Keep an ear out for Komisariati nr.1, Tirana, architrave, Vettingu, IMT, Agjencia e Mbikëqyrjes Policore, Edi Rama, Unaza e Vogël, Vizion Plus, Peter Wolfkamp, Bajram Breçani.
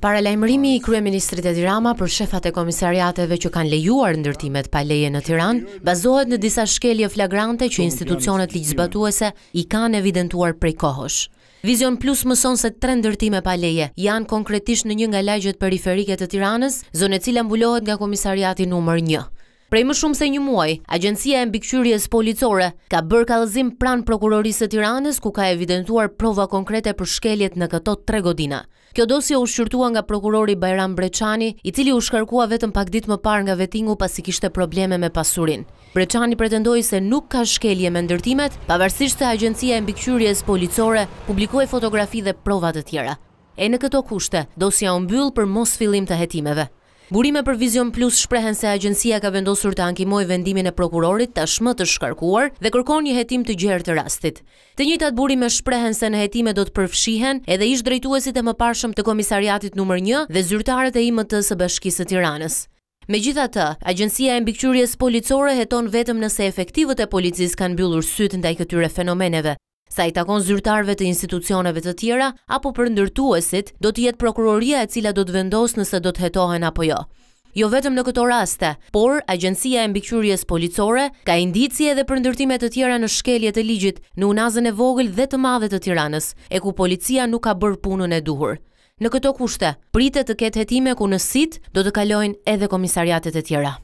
Paralajmërimi i kryeministrit Edi Rama për shefat e komisariateve që kanë lejuar ndërtimet pa leje në Tiranë bazohet në disa shkelje flagrante që institucionet ligjzbatuese i kanë evidentuar prej kohësh. Vizion Plus mëson se 3 ndërtime pa leje janë konkretisht në një nga lagjet periferike të Tiranës, zonë e cila mbulohet nga komisariati numër 1. Prej më shumë se një muaj, Agjencia e Mbikëqyrjes Policore ka bërë kallëzim pranë Prokurorisë së Tiranës ku ka evidentuar prova konkrete për shkeljet në këto 3 godina. Kjo dosje u shqyrtua nga prokurori Bajram Breçani, i cili u shkarkua vetëm pak ditë më parë nga Vettingu pasi kishte probleme me pasurinë. Breçani pretendoi se nuk ka shkelje me ndërtimet, pavarësisht se Agjencia e Mbikëqyrjes Policore publikoi fotografi dhe prova të tjera. E në këto kushte, dosja u mbyll për mosfillim të hetimeve. Burime për Vizion Plus shprehen se agjencia ka vendosur të ankimoj vendimin e prokurorit tashmë të shkarkuar dhe kërkon një hetim të gjerë të rastit. Të njëjtat burime shprehen se në hetime do të përfshihen edhe ish-drejtuesit e mëparshëm të komisariatit numër 1 dhe zyrtarët e IMT së Bashkisë së Tiranës. Megjithatë, Agjencia e Mbikëqyrjes Policore heton vetëm nëse efektivët e policisë kanë mbyllur sytë ndaj këtyre fenomeneve. Sa i takon zyrtarëve të institucioneve të tjera apo për ndërtuesit, do të jetë prokuroria e cila do të vendosë nëse do të hetohen apo jo. Jo vetëm në këto raste, por Agjencia e Mbikëqyrjes Policore ka indicie edhe për ndërtime të tjera në shkelje të ligjit në unazën e vogël dhe të madhe të Tiranës, e ku policia nuk ka bërë punën e duhur. Në këto kushte, pritet të ketë hetime ku në sit do të kalojnë edhe komisariatet e tjera.